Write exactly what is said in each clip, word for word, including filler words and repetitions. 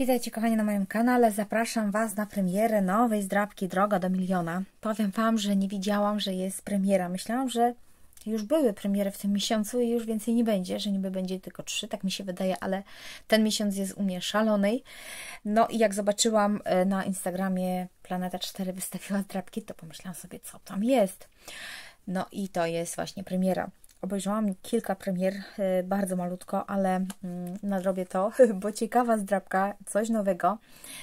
Witajcie kochani na moim kanale, zapraszam Was na premierę nowej zdrabki Droga do Miliona. Powiem Wam, że nie widziałam, że jest premiera. Myślałam, że już były premiery w tym miesiącu i już więcej nie będzie, że niby będzie tylko trzy, tak mi się wydaje, ale ten miesiąc jest u mnie szalonej. No i jak zobaczyłam na Instagramie Planeta cztery wystawiła zdrabki, to pomyślałam sobie, co tam jest. No i to jest właśnie premiera. Obejrzałam kilka premier, bardzo malutko, ale nadrobię to, bo ciekawa zdrabka, coś nowego,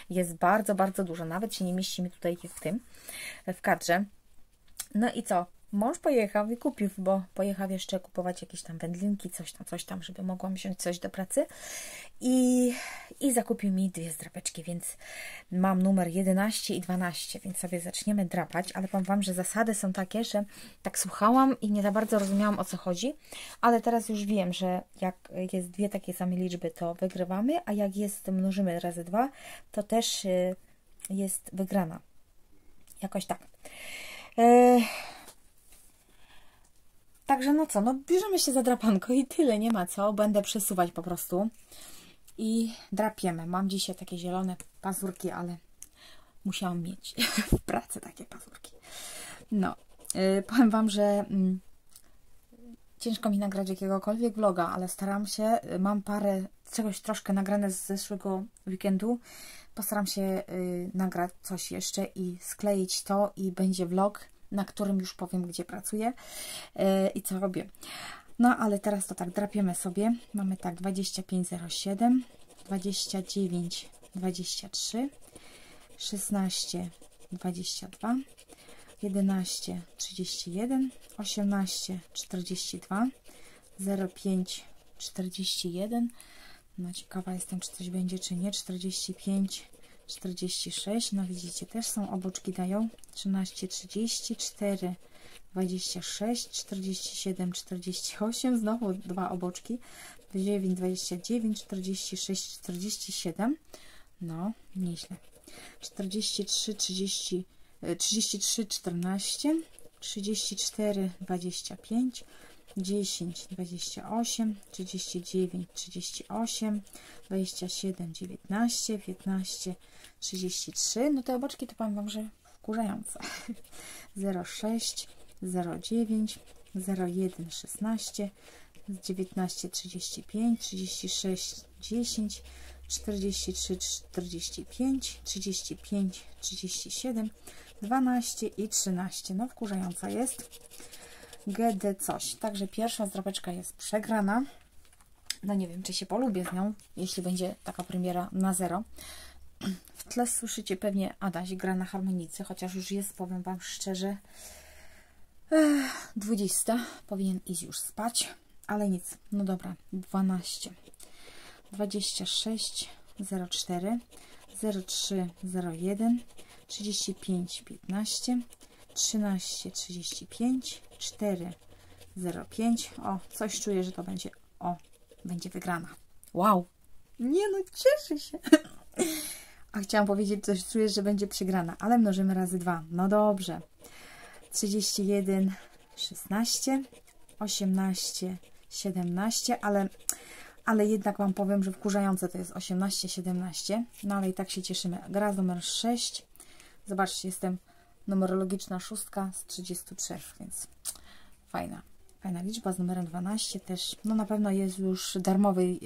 jest bardzo, bardzo dużo. Nawet się nie mieści mi tutaj w tym, w kadrze. No i co? Mąż pojechał i kupił, bo pojechał jeszcze kupować jakieś tam wędlinki, coś tam, coś tam, żeby mogłam wziąć coś do pracy. I, i zakupił mi dwie zdrapeczki, więc mam numer jedenaście i dwanaście, więc sobie zaczniemy drapać. Ale powiem Wam, że zasady są takie, że tak słuchałam i nie za bardzo rozumiałam, o co chodzi. Ale teraz już wiem, że jak jest dwie takie same liczby, to wygrywamy, a jak jest mnożymy razy dwa, to też jest wygrana. Jakoś tak. Yy... Także no co, no bierzemy się za drapanko i tyle, nie ma co, będę przesuwać po prostu i drapiemy. Mam dzisiaj takie zielone pazurki, ale musiałam mieć w pracy takie pazurki. No, yy, powiem Wam, że mm, ciężko mi nagrać jakiegokolwiek vloga, ale staram się, mam parę, czegoś troszkę nagrane z zeszłego weekendu, postaram się yy, nagrać coś jeszcze i skleić to i będzie vlog, na którym już powiem, gdzie pracuję yy, i co robię. No, ale teraz to tak, drapiemy sobie. Mamy tak, dwadzieścia pięć zero siedem, dwadzieścia dziewięć dwadzieścia trzy, szesnaście dwadzieścia dwa, jedenaście trzydzieści jeden, osiemnaście czterdzieści dwa, zero pięć czterdzieści jeden, no ciekawa jestem, czy coś będzie, czy nie, czterdzieści pięć czterdzieści sześć, no widzicie, też są oboczki, dają trzynaście, trzydzieści, cztery, dwadzieścia sześć, czterdzieści siedem, czterdzieści osiem, znowu dwa oboczki, dziewięć, dwadzieścia dziewięć, czterdzieści sześć, czterdzieści siedem, no nieźle, czterdzieści trzy, trzydzieści, trzydzieści trzy, czternaście, trzydzieści cztery, dwadzieścia pięć, dziesięć, dwadzieścia osiem, trzydzieści dziewięć, trzydzieści osiem, dwadzieścia siedem, dziewiętnaście, piętnaście, trzydzieści trzy. No te oboczki to powiem Wam, że wkurzające. zero sześć, zero dziewięć, zero jeden, szesnaście, dziewiętnaście, trzydzieści pięć, trzydzieści sześć, dziesięć, czterdzieści trzy, czterdzieści pięć, trzydzieści pięć, trzydzieści siedem, dwanaście i trzynaście. No wkurzająca jest. G D coś. Także pierwsza zdrapeczka jest przegrana. No nie wiem, czy się polubię z nią, jeśli będzie taka premiera na zero. W tle słyszycie pewnie Adaś gra na harmonicy, chociaż już jest, powiem Wam szczerze, dwudziesta. Powinien iść już spać, ale nic. No dobra, dwanaście. dwadzieścia sześć, zero cztery, zero trzy, zero jeden, trzydzieści pięć, piętnaście, trzynaście, trzydzieści pięć, cztery, zero pięć. O, coś czuję, że to będzie, o, będzie wygrana. Wow! Nie no, cieszę się. A chciałam powiedzieć, coś czuję, że będzie przegrana, ale mnożymy razy dwa. No dobrze. trzydzieści jeden, szesnaście, osiemnaście, siedemnaście, ale, ale jednak Wam powiem, że wkurzające to jest osiemnaście, siedemnaście. No ale i tak się cieszymy. Gra numer sześć. Zobaczcie, jestem numerologiczna szóstka z trzydziestu trzech, więc fajna, fajna liczba. Z numerem dwanaście też, no na pewno jest już darmowy e,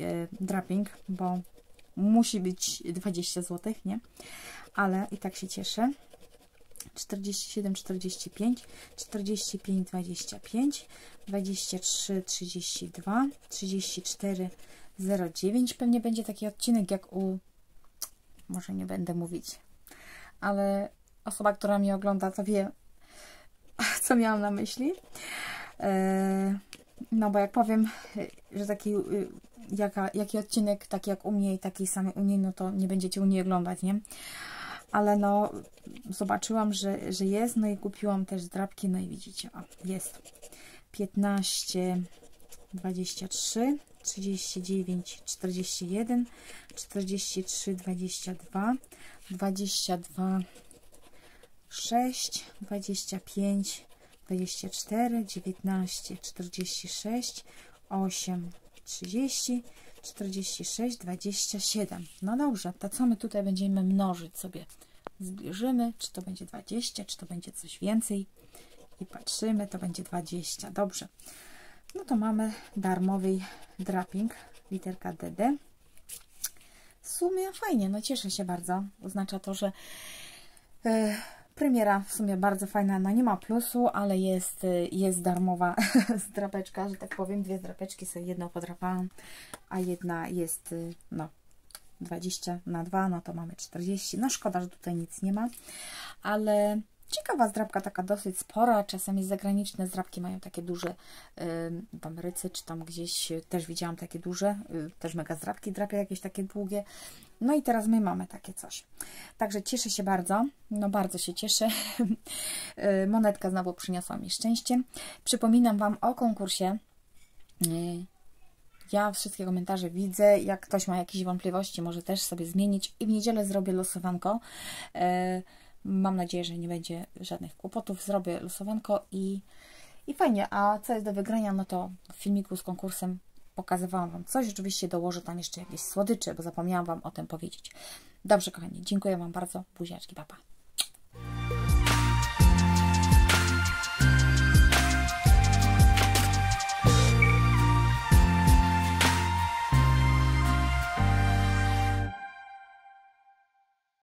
draping, bo musi być dwadzieścia złotych, nie? Ale i tak się cieszę. czterdzieści siedem, czterdzieści pięć, czterdzieści pięć, dwadzieścia pięć, dwadzieścia trzy, trzydzieści dwa, trzydzieści cztery, zero dziewięć. Pewnie będzie taki odcinek jak u... Może nie będę mówić, ale... Osoba, która mnie ogląda, to wie, co miałam na myśli. No bo jak powiem, że taki, jaka, jaki odcinek, taki jak u mnie i takiej samej u niej, no to nie będziecie u niej oglądać, nie? Ale no, zobaczyłam, że, że jest, no i kupiłam też zdrabki, no i widzicie, o, jest. piętnaście, dwadzieścia trzy, trzydzieści dziewięć, czterdzieści jeden, czterdzieści trzy, dwadzieścia dwa, dwadzieścia dwa, sześć, dwadzieścia pięć, dwadzieścia cztery, dziewiętnaście, czterdzieści sześć, osiem, trzydzieści, czterdzieści sześć, dwadzieścia siedem. No dobrze, to co my tutaj będziemy mnożyć sobie? Zbliżymy, czy to będzie dwadzieścia, czy to będzie coś więcej. I patrzymy, to będzie dwadzieścia. Dobrze. No to mamy darmowy draping, literka D D. W sumie fajnie, no cieszę się bardzo. Oznacza to, że yy, premiera w sumie bardzo fajna. No nie ma plusu, ale jest, yy, jest darmowa zdrapeczka, że tak powiem. Dwie zdrapeczki sobie jedną podrapałam, a jedna jest yy, no dwadzieścia na dwa, no to mamy czterdzieści. No szkoda, że tutaj nic nie ma, ale ciekawa zdrapka, taka dosyć spora. Czasami zagraniczne zdrapki mają takie duże, w Ameryce czy tam gdzieś też widziałam takie duże, też mega zdrapki drapie jakieś takie długie. No i teraz my mamy takie coś. Także cieszę się bardzo, no bardzo się cieszę. Monetka znowu przyniosła mi szczęście. Przypominam Wam o konkursie. Ja wszystkie komentarze widzę, jak ktoś ma jakieś wątpliwości, może też sobie zmienić i w niedzielę zrobię losowanko. Mam nadzieję, że nie będzie żadnych kłopotów. Zrobię losowanko i, i fajnie. A co jest do wygrania, no to w filmiku z konkursem pokazywałam Wam coś. Oczywiście dołożę tam jeszcze jakieś słodycze, bo zapomniałam Wam o tym powiedzieć. Dobrze, kochani, dziękuję Wam bardzo. Buziaczki, pa, pa.